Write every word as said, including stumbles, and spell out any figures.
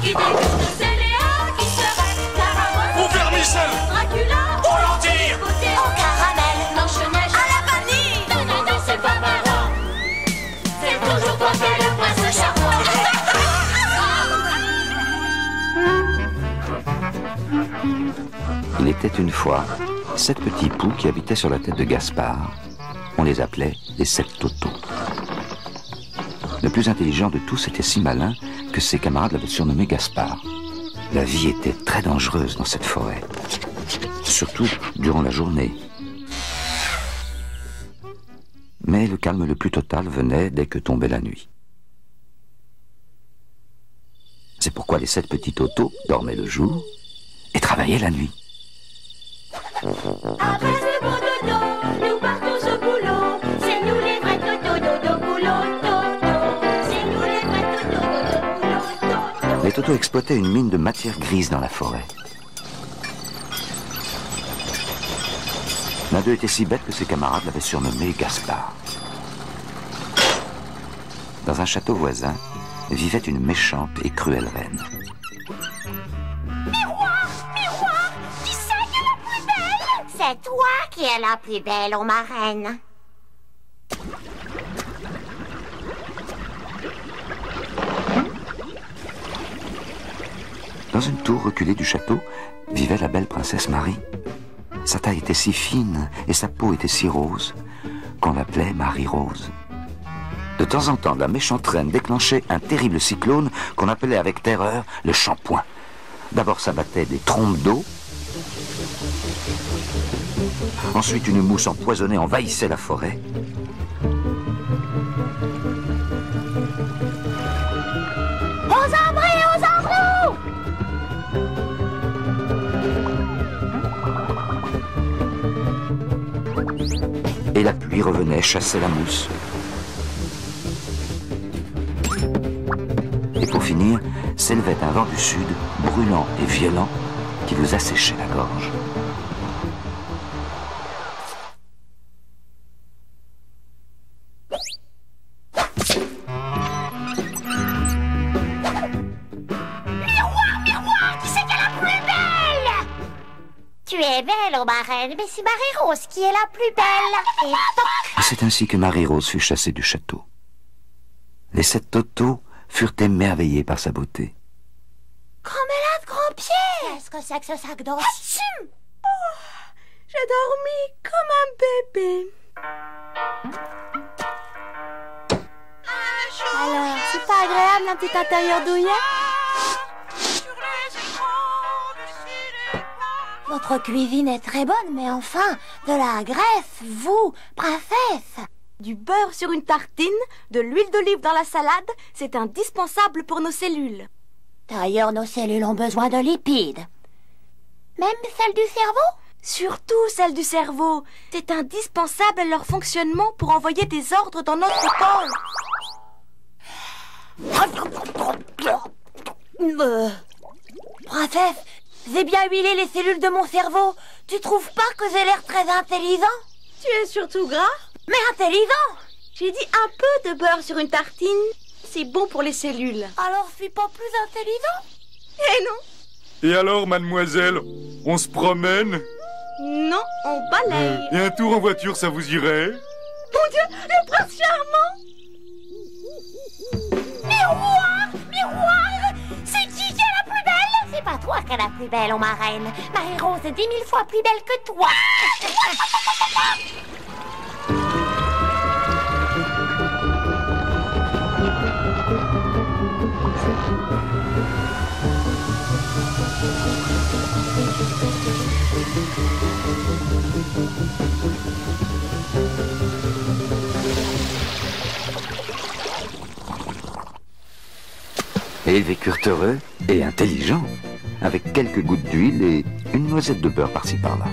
qui vit. C'est Léa qui serait Carabon. Mon père Michel. Dracula. Aux lentilles. Au caramel. Manche-Neige. À la vanille. Non, non, non, c'est pas marrant. C'est toujours toi qui es le prince charmant. Il était une fois sept petits poux qui habitaient sur la tête de Gaspard. On les appelait les sept Totos. Le plus intelligent de tous était si malin que ses camarades l'avaient surnommé Gaspard. La vie était très dangereuse dans cette forêt, surtout durant la journée. Mais le calme le plus total venait dès que tombait la nuit. C'est pourquoi les sept petits Totos dormaient le jour et travaillaient la nuit. Après ce beau dodo, nous partons au boulot. C'est nous les vrais totos, dodo, boulot, toto. C'est nous les vrais totos, dodo, boulot, toto. Les totos exploitaient une mine de matière grise dans la forêt. L'un d'eux était si bête que ses camarades l'avaient surnommé Gaspard. Dans un château voisin, vivait une méchante et cruelle reine. C'est toi qui es la plus belle, ô ma reine. Dans une tour reculée du château, vivait la belle princesse Marie. Sa taille était si fine et sa peau était si rose qu'on l'appelait Marie Rose. De temps en temps, la méchante reine déclenchait un terrible cyclone qu'on appelait avec terreur le shampoing. D'abord, ça battait des trompes d'eau. Ensuite, une mousse empoisonnée envahissait la forêt. Aux arbres et aux arbres! Et la pluie revenait, chassait la mousse. Et pour finir, s'élevait un vent du sud, brûlant et violent, qui vous asséchait la gorge. Mais c'est Marie-Rose qui est la plus belle. Et toc ! C'est ainsi que Marie-Rose fut chassée du château. Les sept Totos furent émerveillés par sa beauté. Grand malade, grand pied! Qu'est-ce que c'est que ce sac d'os? Oh, j'ai dormi comme un bébé. Alors, c'est pas agréable un petit intérieur douillet? Votre cuisine est très bonne, mais enfin, de la greffe, vous, princesse! Du beurre sur une tartine, de l'huile d'olive dans la salade, c'est indispensable pour nos cellules. D'ailleurs, nos cellules ont besoin de lipides. Même celles du cerveau? Surtout celles du cerveau. C'est indispensable à leur fonctionnement pour envoyer des ordres dans notre corps. Euh, princesse, j'ai bien huilé les cellules de mon cerveau. Tu trouves pas que j'ai l'air très intelligent? Tu es surtout gras. Mais intelligent! J'ai dit un peu de beurre sur une tartine. C'est bon pour les cellules. Alors je suis pas plus intelligent? Eh non. Et alors, mademoiselle, on se promène? Non, on balaye. Et un tour en voiture, ça vous irait? Mon Dieu, le prince charmant! Miroir! Miroir! C'est pas toi qui es la plus belle, ô ma reine. Marie-Rose est dix mille fois plus belle que toi. Et ils vécurent heureux et intelligents, avec quelques gouttes d'huile et une noisette de beurre par-ci par-là.